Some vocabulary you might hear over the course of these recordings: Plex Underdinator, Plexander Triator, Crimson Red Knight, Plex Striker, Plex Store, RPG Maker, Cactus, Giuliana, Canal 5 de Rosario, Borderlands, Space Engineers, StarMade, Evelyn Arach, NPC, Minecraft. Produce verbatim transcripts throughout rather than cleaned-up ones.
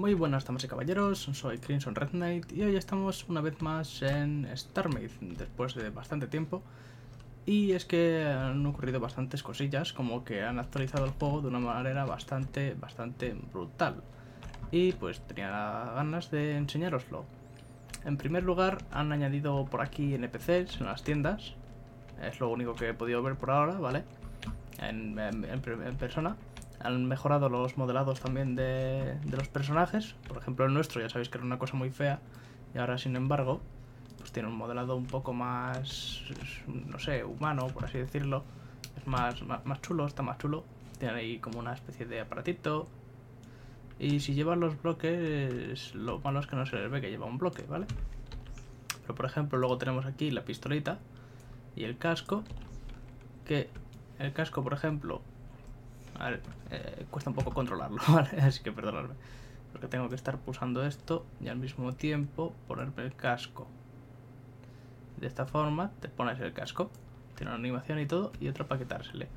Muy buenas damas y caballeros, soy Crimson Red Knight y hoy estamos una vez más en StarMade después de bastante tiempo. Y es que han ocurrido bastantes cosillas, como que han actualizado el juego de una manera bastante, bastante brutal. Y pues tenía ganas de enseñároslo. En primer lugar, han añadido por aquí N P Cs en las tiendas. Es lo único que he podido ver por ahora, ¿vale? En, en, en persona. Han mejorado los modelados también de, de los personajes. Por ejemplo, el nuestro ya sabéis que era una cosa muy fea. Y ahora, sin embargo, pues tiene un modelado un poco más, no sé, humano, por así decirlo. Es más, más, más chulo, está más chulo. Tiene ahí como una especie de aparatito. Y si llevan los bloques, lo malo es que no se les ve que lleva un bloque, ¿vale? Pero, por ejemplo, luego tenemos aquí la pistolita y el casco. Que el casco, por ejemplo... A ver, eh, cuesta un poco controlarlo, ¿vale? Así que perdonadme. Porque tengo que estar pulsando esto y al mismo tiempo ponerme el casco. De esta forma te pones el casco. Tiene una animación y todo, y otra para quitársele.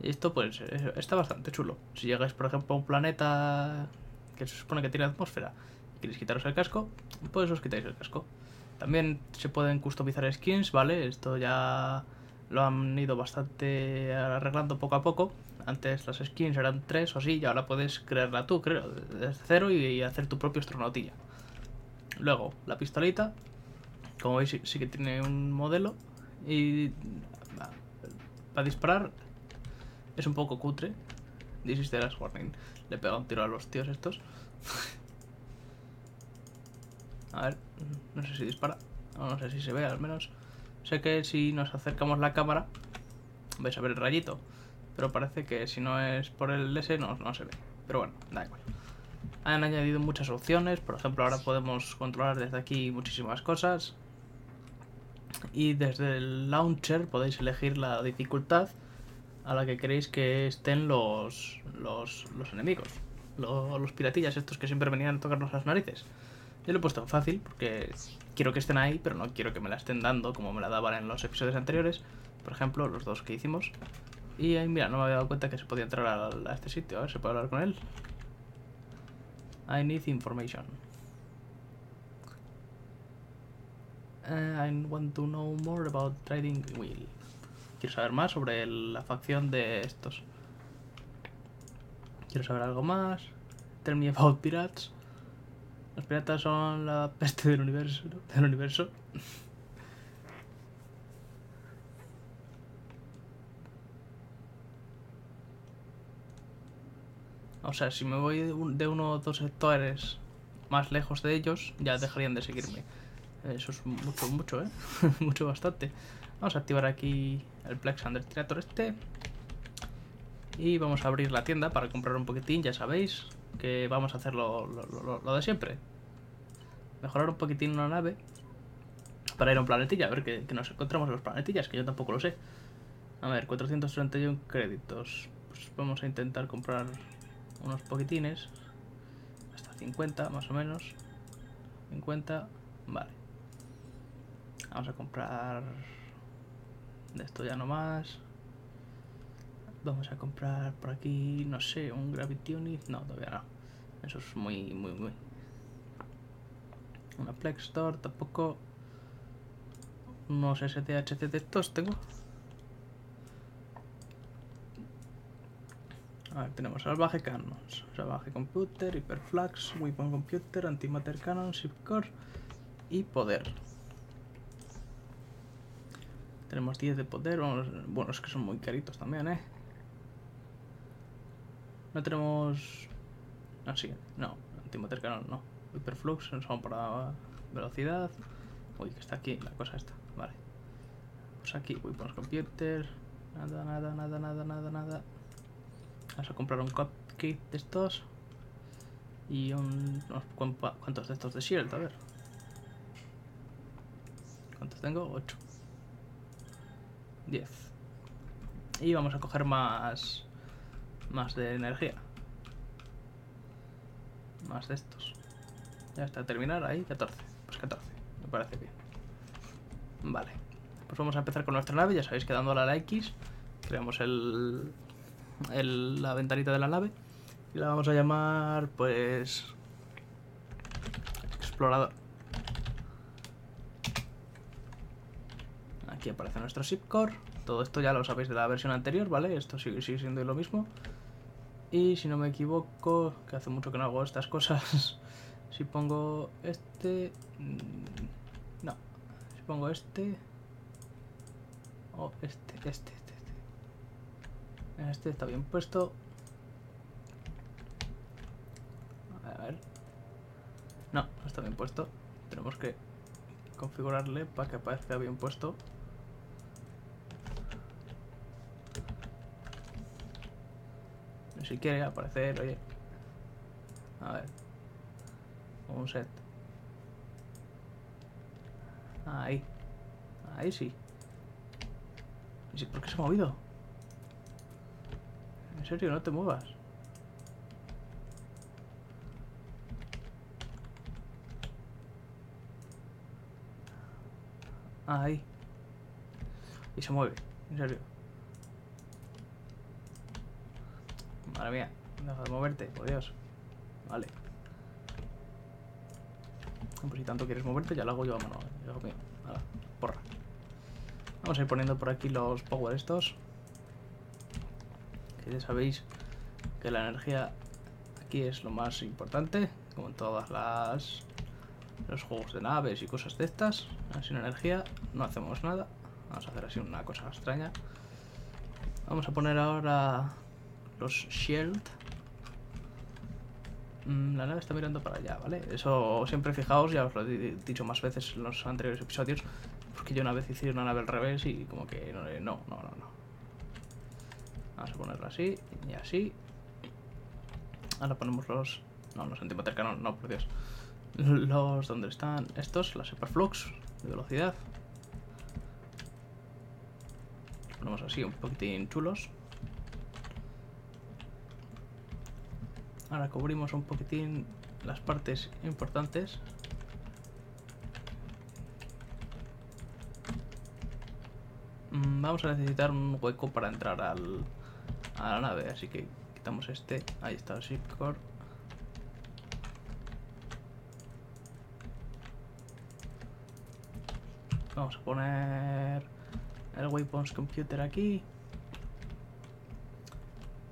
Y esto pues eh, está bastante chulo. Si llegáis por ejemplo a un planeta que se supone que tiene atmósfera y queréis quitaros el casco, pues os quitáis el casco. También se pueden customizar skins, ¿vale? Esto ya lo han ido bastante arreglando poco a poco. Antes las skins eran tres o así, y ahora puedes crearla tú, creo, desde cero y hacer tu propio astronautilla. Luego, la pistolita, como veis, sí, sí que tiene un modelo y para disparar es un poco cutre. This is the last warning. Le he pegado un tiro a los tíos estos. A ver, no sé si dispara, o no sé si se ve al menos. Sé que si nos acercamos la cámara, vais a ver el rayito. Pero parece que si no es por el S no, no se ve. Pero bueno, da igual. Han añadido muchas opciones. Por ejemplo, ahora podemos controlar desde aquí muchísimas cosas. Y desde el launcher podéis elegir la dificultad a la que queréis que estén los, los, los enemigos. Los, los piratillas estos que siempre venían a tocarnos las narices. Yo lo he puesto en fácil porque quiero que estén ahí, pero no quiero que me la estén dando como me la daban en los episodios anteriores. Por ejemplo, los dos que hicimos. Y ahí, mira, no me había dado cuenta que se podía entrar a, a este sitio. A ver, ¿se puede hablar con él? I need information. Uh, I want to know more about Trading Wheel. Quiero saber más sobre el, la facción de estos. Quiero saber algo más. Tell me about pirates. Los piratas son la peste del universo. ¿no? Del universo. O sea, si me voy de uno o dos sectores más lejos de ellos, ya dejarían de seguirme. Eso es mucho, mucho, ¿eh? Mucho, bastante. Vamos a activar aquí el Plexander Triator este. Y vamos a abrir la tienda para comprar un poquitín. Ya sabéis que vamos a hacer lo, lo, lo, lo de siempre. Mejorar un poquitín una nave para ir a un planetilla. A ver que, que nos encontramos en los planetillas, que yo tampoco lo sé. A ver, cuatrocientos treinta y uno créditos. Pues vamos a intentar comprar... unos poquitines, hasta cincuenta más o menos, cincuenta, vale, vamos a comprar de esto ya no más, vamos a comprar por aquí, no sé, un Gravity Unit, no, todavía no, eso es muy, muy, muy, una Plex Store tampoco, unos S D H C de estos tengo. A ver, tenemos salvaje cannons, salvaje computer, hiperflux, weapon computer, antimatter cannons, shipcore y poder. Tenemos diez de poder, vamos, bueno, es que son muy caritos también, ¿eh? No tenemos... Ah, sí, no, antimatter cannon no. Hiperflux, son para velocidad. Uy, que está aquí la cosa esta, vale. Pues aquí, weapons computer, nada, nada, nada, nada, nada, nada. Vamos a comprar un cupcake de estos y un, unos cuantos de estos de shield, a ver. ¿Cuántos tengo? ocho. diez. Y vamos a coger más, más de energía. Más de estos. Ya está, terminar ahí, catorce. Pues catorce, me parece bien. Vale, pues vamos a empezar con nuestra nave, ya sabéis que dándole a la X creamos el... El, la ventanita de la nave y la vamos a llamar pues explorador. Aquí aparece nuestro zipcore. Todo esto ya lo sabéis de la versión anterior, ¿vale? Esto sigue, sigue siendo lo mismo. Y si no me equivoco, que hace mucho que no hago estas cosas. Si pongo este... No. Si pongo este... O oh, este, este, este, este. Este está bien puesto. A ver... No, no está bien puesto. Tenemos que configurarle para que aparezca bien puesto. Si quiere aparecer, oye. A ver. Un set. Ahí. Ahí sí. ¿Y por qué se ha movido? En serio, no te muevas. Ahí. Y se mueve, en serio. Madre mía, deja de moverte, por Dios. Vale. Pues si tanto quieres moverte, ya lo hago yo a mano. Dios mío. Hala, porra. Vamos a ir poniendo por aquí los power estos. Que ya sabéis que la energía aquí es lo más importante. Como en todas las... los juegos de naves y cosas de estas. Sin energía no hacemos nada. Vamos a hacer así una cosa extraña. Vamos a poner ahora los shield. La nave está mirando para allá, ¿vale? Eso siempre fijaos, ya os lo he dicho más veces en los anteriores episodios, porque yo una vez hice una nave al revés y como que no, no, no, no. Vamos a ponerlo así y así. Ahora ponemos los... No, los antimatercanos, no, por Dios. Los... ¿Dónde están estos? Las superflux de velocidad. Los ponemos así, un poquitín chulos. Ahora cubrimos un poquitín las partes importantes. Vamos a necesitar un hueco para entrar al, a la nave, así que quitamos este. Ahí está el zipcore. Vamos a poner el Weapons Computer aquí.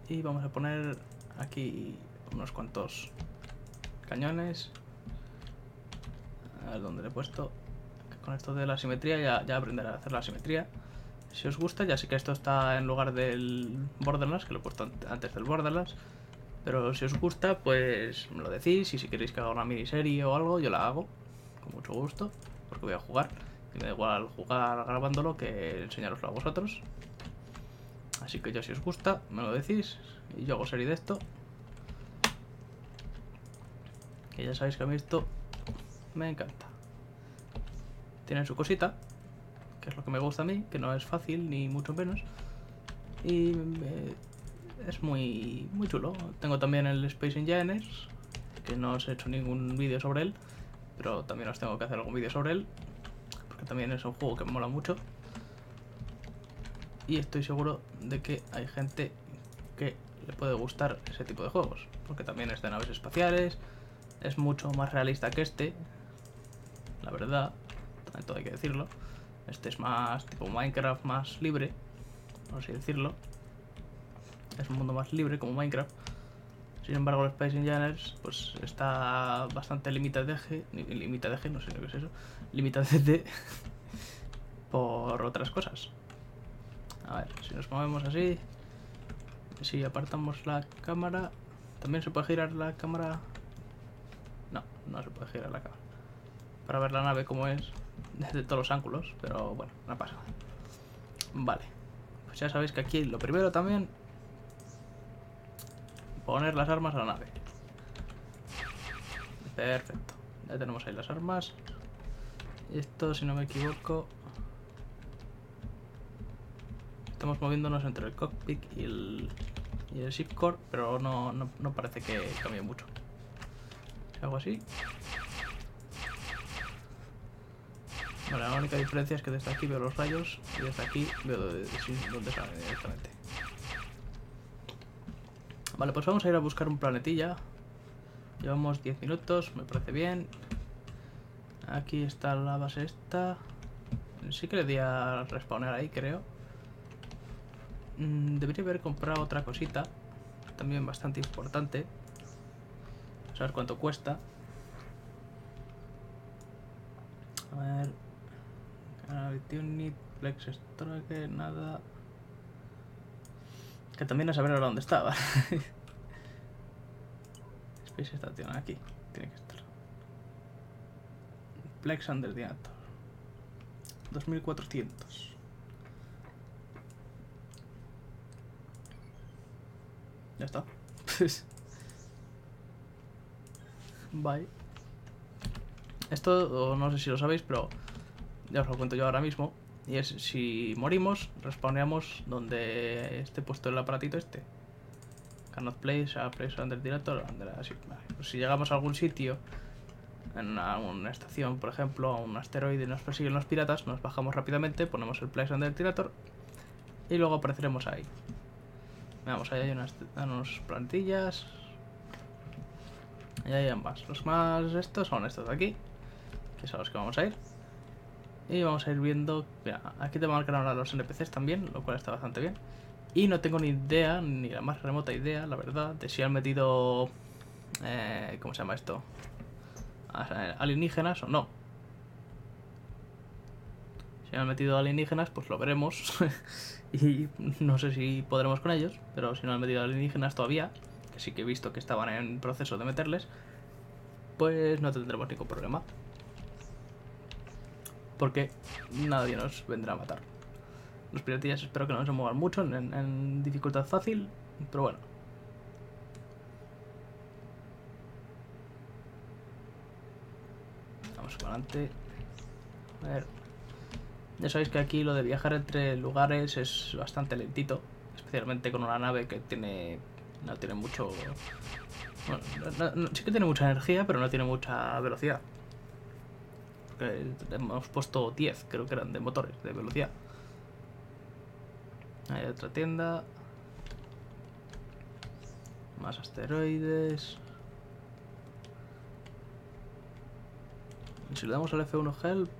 Y vamos a poner aquí unos cuantos cañones. A ver dónde le he puesto. Con esto de la simetría ya, ya aprenderé a hacer la simetría. Si os gusta, ya sé que esto está en lugar del Borderlands, que lo he puesto antes del Borderlands. Pero si os gusta, pues me lo decís. Y si queréis que haga una miniserie o algo, yo la hago. Con mucho gusto, porque voy a jugar. Y me da igual jugar grabándolo que enseñaroslo a vosotros. Así que yo, si os gusta, me lo decís. Y yo hago serie de esto. Que ya sabéis que a mí esto me encanta. Tienen su cosita, que es lo que me gusta a mí, que no es fácil ni mucho menos. Y eh, es muy, muy chulo. Tengo también el Space Engineers, que no os he hecho ningún vídeo sobre él, pero también os tengo que hacer algún vídeo sobre él, porque también es un juego que me mola mucho. Y estoy seguro de que hay gente que le puede gustar ese tipo de juegos, porque también es de naves espaciales, es mucho más realista que este, la verdad, todo hay que decirlo. Este es más tipo Minecraft, más libre, por así decirlo. Es un mundo más libre como Minecraft. Sin embargo, el Space Engineers pues está bastante limitadeje, limitadeje, no sé lo que es eso, limitadete por otras cosas. A ver, si nos movemos así, si apartamos la cámara, ¿también se puede girar la cámara? No, no se puede girar la cámara. Para ver la nave como es desde todos los ángulos, pero bueno, no pasa nada. Vale, pues ya sabéis que aquí lo primero también, poner las armas a la nave. Perfecto, ya tenemos ahí las armas. Esto, si no me equivoco, estamos moviéndonos entre el cockpit y el, y el zipcore, pero no, no, no parece que cambie mucho. Si hago así... Bueno, la única diferencia es que desde aquí veo los rayos y desde aquí veo dónde salen directamente. Vale, pues vamos a ir a buscar un planetilla. Llevamos diez minutos, me parece bien. Aquí está la base esta. Sí que le di a respawnar ahí, creo. Mm, debería haber comprado otra cosita. También bastante importante. Vamos a ver cuánto cuesta. A ver. Canal Unit, Plex Striker, nada. Que también a saber ahora dónde estaba. Space Station, aquí. Tiene que estar. Plex Underdinator. dos mil cuatrocientos. Ya está. Bye. Esto, no sé si lo sabéis, pero ya os lo cuento yo ahora mismo. Y es, si morimos, respawneamos donde esté puesto el aparatito este. Cannot place, a place under director, under, así. Vale. Pues si llegamos a algún sitio, en una, una estación, por ejemplo, a un asteroide, nos persiguen los piratas, nos bajamos rápidamente, ponemos el place under director y luego apareceremos ahí. Veamos, ahí hay unas, unas plantillas. Y ahí hay ambas. Los más estos son estos de aquí, que son los que vamos a ir. Y vamos a ir viendo. Mira, aquí te marcan ahora los N P Cs también, lo cual está bastante bien. Y no tengo ni idea, ni la más remota idea, la verdad, de si han metido. Eh, ¿Cómo se llama esto? Alienígenas o no. Si han metido alienígenas, pues lo veremos. Y no sé si podremos con ellos, pero si no han metido alienígenas todavía, que sí que he visto que estaban en proceso de meterles, pues no tendremos ningún problema. Porque nadie nos vendrá a matar. Los piratillas espero que no se muevan mucho en, en, en dificultad fácil, pero bueno. Vamos para adelante. A ver. Ya sabéis que aquí lo de viajar entre lugares es bastante lentito. Especialmente con una nave que tiene. No tiene mucho. Bueno, no, no, sí que tiene mucha energía, pero no tiene mucha velocidad. Hemos puesto diez, creo que eran de motores, de velocidad. Hay otra tienda. Más asteroides. Si le damos al F uno Help,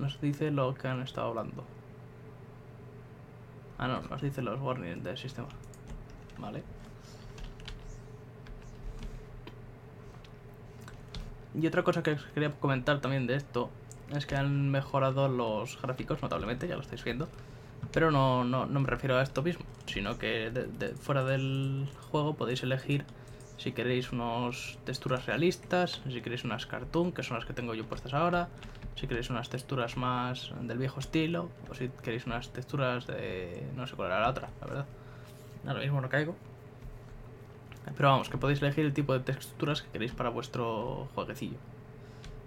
nos dice lo que han estado hablando. Ah, no, nos dice los warnings del sistema. Vale. Y otra cosa que os quería comentar también de esto es que han mejorado los gráficos notablemente, ya lo estáis viendo. Pero no, no, no me refiero a esto mismo, sino que de, de, fuera del juego podéis elegir si queréis unas texturas realistas, si queréis unas cartoon, que son las que tengo yo puestas ahora, si queréis unas texturas más del viejo estilo, o si queréis unas texturas de... no sé cuál era la otra, la verdad. Ahora mismo no caigo. Pero vamos, que podéis elegir el tipo de texturas que queréis para vuestro jueguecillo.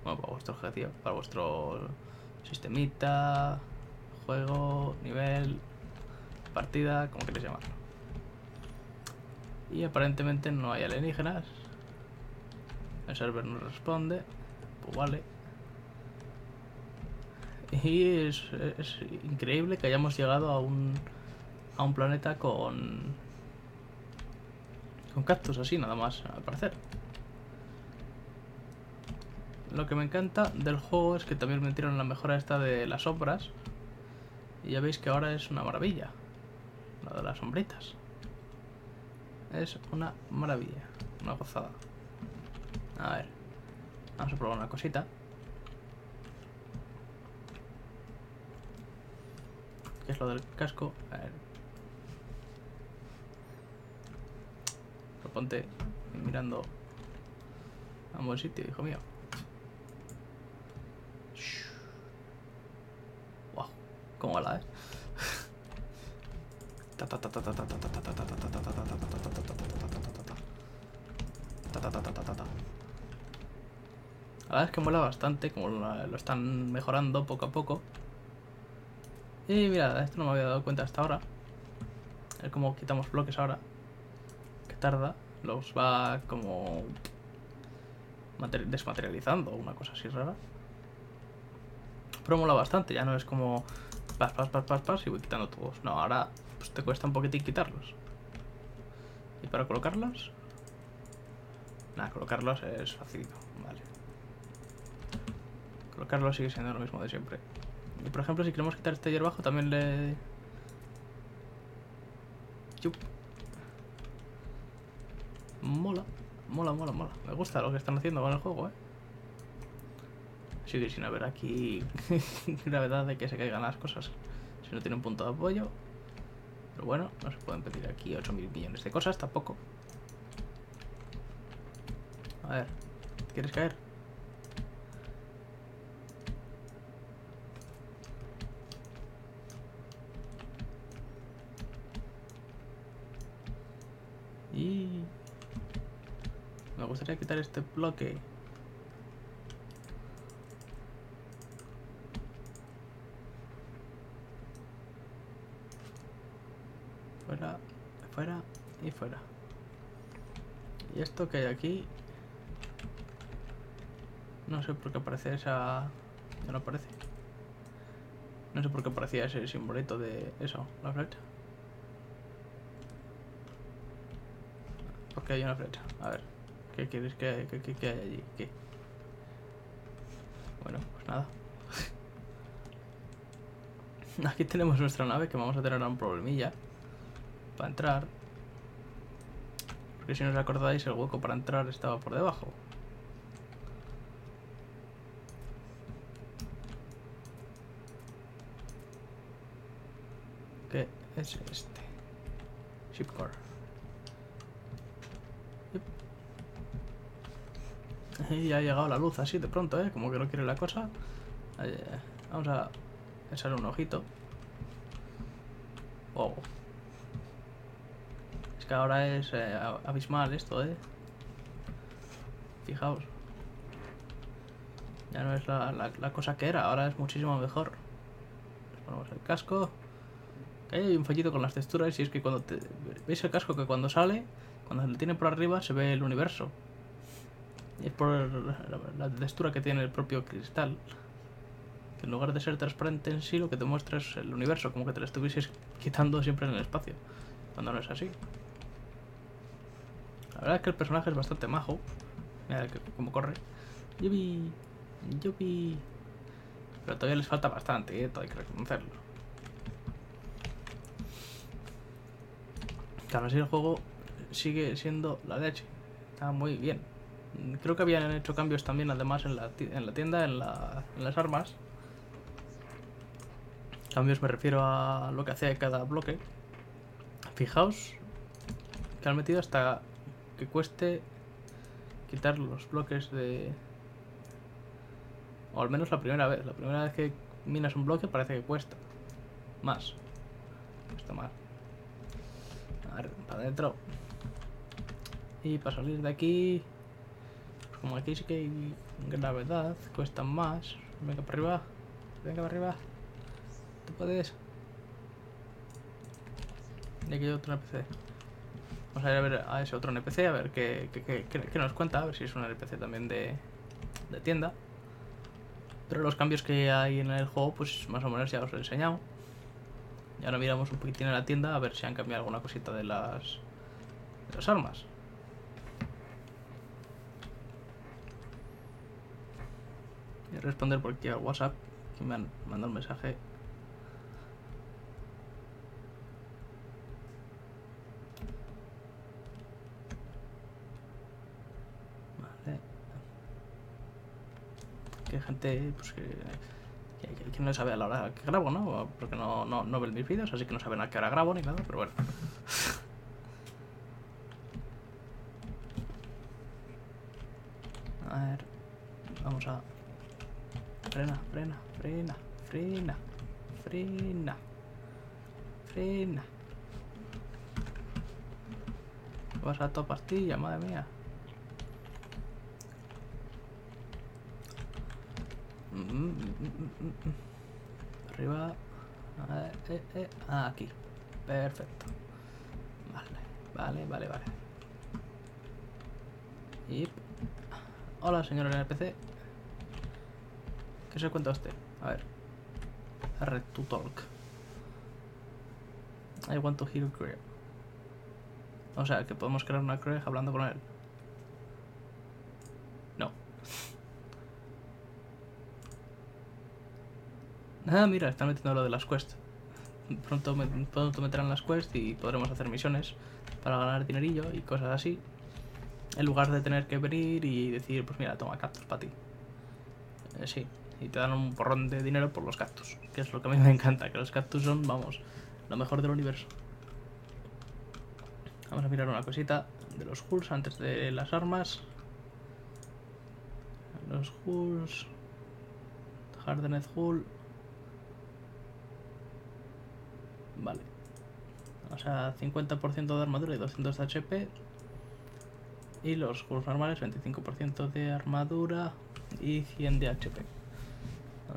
Bueno, para vuestro jueguecillo, para vuestro sistemita, juego, nivel, partida, como queréis llamarlo. Y aparentemente no hay alienígenas. El server no responde. Pues vale. Y es, es increíble que hayamos llegado a un, a un planeta con... con cactus así, nada más, al parecer. Lo que me encanta del juego es que también metieron la mejora esta de las sombras. Y ya veis que ahora es una maravilla. La de las sombritas. Es una maravilla. Una gozada. A ver. Vamos a probar una cosita. ¿Qué es lo del casco? A ver. Ponte mirando a un buen sitio, hijo mío. Wow, cómo ala, eh. La verdad es que mola bastante, como lo están mejorando poco a poco. Y mira, esto no me había dado cuenta hasta ahora. A ver cómo quitamos bloques ahora. Que tarda. Los va como desmaterializando, una cosa así rara. Pero mola bastante, ya no es como pas, pas, pas, pas, pas y voy quitando todos. No, ahora pues, te cuesta un poquitín quitarlos. ¿Y para colocarlos? Nada, colocarlos es facilito, vale. colocarlo sigue siendo lo mismo de siempre. Y por ejemplo, si queremos quitar este hierbajo, también le... Yup. Mola, mola, mola, mola. Me gusta lo que están haciendo con el juego, eh. Sigue sin haber aquí gravedad de que se caigan las cosas. Si no tiene un punto de apoyo. Pero bueno, no se pueden pedir aquí ocho mil millones de cosas tampoco. A ver, ¿quieres caer? Y... me gustaría quitar este bloque. Fuera, fuera y fuera. Y esto que hay aquí... no sé por qué aparece esa... ya no aparece. No sé por qué aparecía ese simbolito de eso, la flecha. Porque hay una flecha. A ver, ¿qué quieres que hay, qué, qué, qué hay allí? ¿Qué? Bueno, pues nada. Aquí tenemos nuestra nave, que vamos a tener un problemilla para entrar. Porque si no os acordáis, el hueco para entrar estaba por debajo. Es este Shipcore. Yep. Y ha llegado la luz así de pronto, ¿eh? Como que no quiere la cosa. Vamos a echar un ojito. Wow. Es que ahora es eh, abismal esto, ¿eh? Fijaos. Ya no es la, la, la cosa que era, ahora es muchísimo mejor. Les ponemos el casco. Que hay un fallito con las texturas, y es que cuando te... veis el casco, que cuando sale, cuando lo tiene por arriba, se ve el universo. Y es por la, la textura que tiene el propio cristal. Que en lugar de ser transparente en sí, lo que te muestra es el universo, como que te lo estuvieses quitando siempre en el espacio. Cuando no es así. La verdad es que el personaje es bastante majo. Mira cómo corre. Yupi, yupi. Pero todavía les falta bastante, ¿eh? Todavía hay que reconocerlo. Aún así el juego sigue siendo la leche, está muy bien. Creo que habían hecho cambios también además en la tienda, en, la, en las armas. Cambios me refiero a lo que hacía cada bloque. Fijaos que han metido hasta que cueste quitar los bloques de... o al menos la primera vez, la primera vez que minas un bloque parece que cuesta más. Cuesta más. Para adentro. Y para salir de aquí, pues como aquí sí que hay gravedad, cuestan más. Venga para arriba, venga para arriba. Tú puedes. Y aquí hay otro N P C. Vamos a ir a ver a ese otro N P C, a ver qué, qué, qué, qué, qué nos cuenta, a ver si es un N P C también de, de tienda. Pero los cambios que hay en el juego, pues más o menos ya os lo he enseñado. Y ahora miramos un poquitín en la tienda a ver si han cambiado alguna cosita de las, de las armas. Voy a responder por aquí al WhatsApp, que me han mandado un mensaje. Vale. Que gente, pues que... que no sabe a la hora que grabo, ¿no? Porque no, no, no ven mis vídeos, así que no saben a qué hora grabo ni nada, pero bueno. A ver, vamos a... Frena, frena, frena, frena, frena, frena. Vas a toda pastilla, madre mía. Arriba, eh, eh, eh. Ah, aquí, perfecto. Vale, vale, vale, vale. Y... hola, señor N P C. ¿Qué se cuenta usted? A ver. Red to talk. I want to hear Greg. O sea, que podemos crear una Greg hablando con él. Ah, mira, están metiendo lo de las quests. Pronto, me, pronto meterán las quests y podremos hacer misiones para ganar dinerillo y cosas así. En lugar de tener que venir y decir, pues mira, toma cactus para ti. Eh, sí, y te dan un porrón de dinero por los cactus, que es lo que a mí me encanta, que los cactus son, vamos, lo mejor del universo. Vamos a mirar una cosita de los Hulls antes de las armas. Los Hulls... Hardened Hull... Vale. O sea, cincuenta por ciento de armadura y doscientos de H P. Y los Hulls normales, veinticinco por ciento de armadura y cien de H P.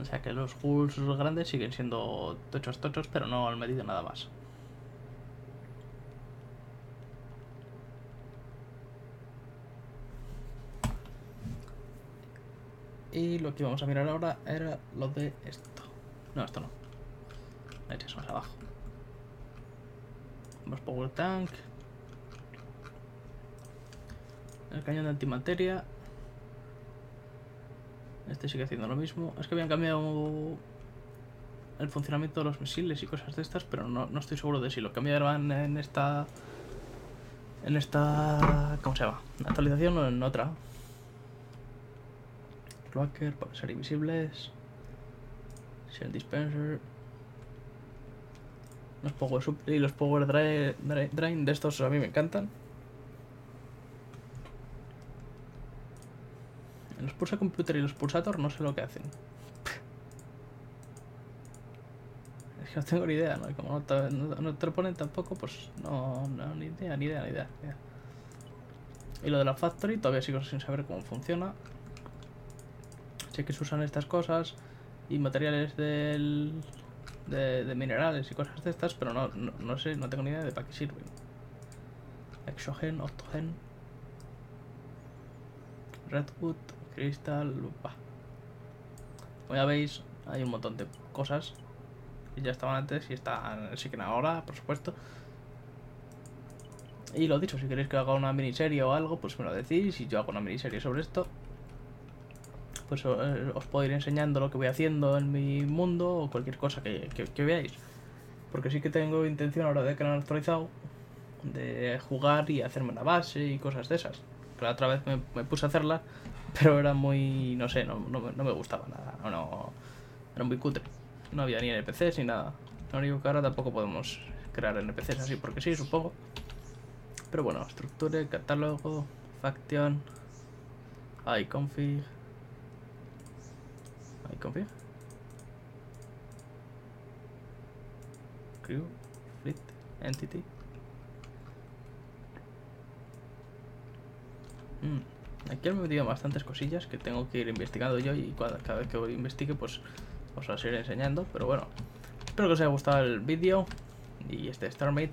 O sea que los Hulls grandes siguen siendo tochos tochos, pero no han medido nada más. Y lo que vamos a mirar ahora era lo de esto. No, esto no. Eso más abajo. Más Power Tank. El cañón de antimateria. Este sigue haciendo lo mismo. Es que habían cambiado el funcionamiento de los misiles y cosas de estas, pero no, no estoy seguro de si lo cambiaban en esta... En esta... ¿Cómo se llama? Actualización o en otra. Cloaker para ser invisibles. Shell Dispenser. Los Power Supply y los Power Drain, drain, drain de estos a mí me encantan. Los Pulsa Computer y los Pulsator no sé lo que hacen. Es que no tengo ni idea, ¿no? Como no te, no, no te lo ponen tampoco, pues no, no, ni idea, ni idea, ni idea, ni idea. Y lo de la Factory todavía sigo sin saber cómo funciona. Sé que se usan estas cosas y materiales del, de, de minerales y cosas de estas, pero no, no, no sé, no tengo ni idea de para qué sirven. Exogen, Octogen, Redwood, Cristal, bah. Como ya veis, hay un montón de cosas que ya estaban antes y están, siguen ahora, por supuesto. Y lo dicho, si queréis que haga una miniserie o algo, pues me lo decís y yo hago una miniserie sobre esto. Pues os puedo ir enseñando lo que voy haciendo en mi mundo o cualquier cosa que, que, que veáis. Porque sí que tengo intención ahora de que lo han actualizado, de jugar y hacerme una base y cosas de esas. Que la otra vez me, me puse a hacerla, pero era muy, no sé, no, no, no me gustaba nada. No, no, era muy cutre. No había ni N P Cs ni nada. Lo único que ahora tampoco podemos crear N P Cs así porque sí, supongo. Pero bueno, estructura, catálogo, faction, iConfig. Ahí config. Crew, fleet, entity. Mm. Aquí me he metido bastantes cosillas que tengo que ir investigando yo y cada, cada vez que investigue pues os las iré enseñando. Pero bueno, espero que os haya gustado el vídeo y este StarMade.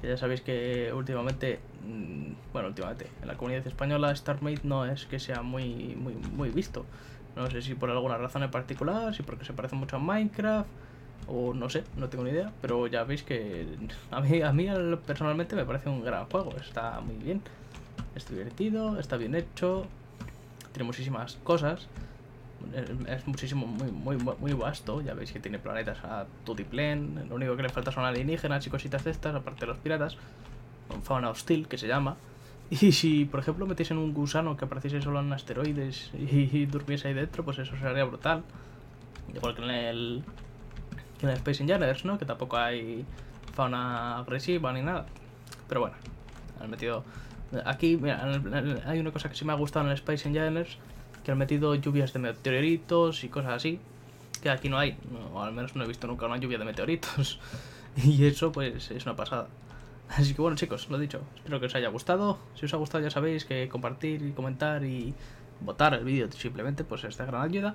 Que ya sabéis que últimamente, mmm, bueno últimamente, en la comunidad española StarMade no es que sea muy, muy, muy visto. No sé si por alguna razón en particular, si porque se parece mucho a Minecraft, o no sé, no tengo ni idea. Pero ya veis que a mí, a mí personalmente me parece un gran juego. Está muy bien, es divertido, está bien hecho, tiene muchísimas cosas. Es muchísimo, muy, muy, muy vasto. Ya veis que tiene planetas a tutiplén. Lo único que le falta son alienígenas y cositas de estas, aparte de los piratas. Fauna hostil, que se llama. Y si, por ejemplo, metiesen un gusano que apareciese solo en asteroides y durmiese ahí dentro, pues eso sería brutal. Igual que en el, en el Space Engineers, ¿no? Que tampoco hay fauna agresiva ni nada. Pero bueno, han metido... Aquí, mira, en el, en, hay una cosa que sí me ha gustado en el Space Engineers, que han metido lluvias de meteoritos y cosas así, que aquí no hay. O al menos no he visto nunca una lluvia de meteoritos. Y eso, pues, es una pasada. Así que bueno chicos, lo dicho, espero que os haya gustado. Si os ha gustado ya sabéis que compartir y comentar y votar el vídeo simplemente pues es de gran ayuda.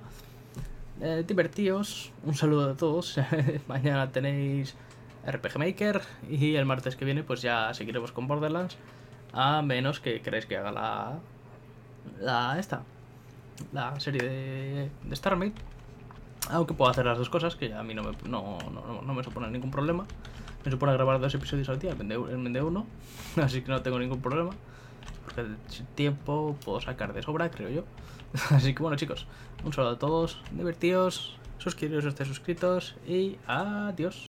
eh, Divertíos, un saludo a todos. Mañana tenéis R P G Maker y el martes que viene pues ya seguiremos con Borderlands. A menos que queréis que haga la, la esta, la serie de, de StarMade. Aunque puedo hacer las dos cosas, que a mí no me, no, no, no me supone ningún problema. Me supone grabar dos episodios al día, en vez de uno. Así que no tengo ningún problema. Porque el tiempo puedo sacar de sobra, creo yo. Así que bueno chicos, un saludo a todos, divertidos. suscribiros si no estáis suscritos y adiós.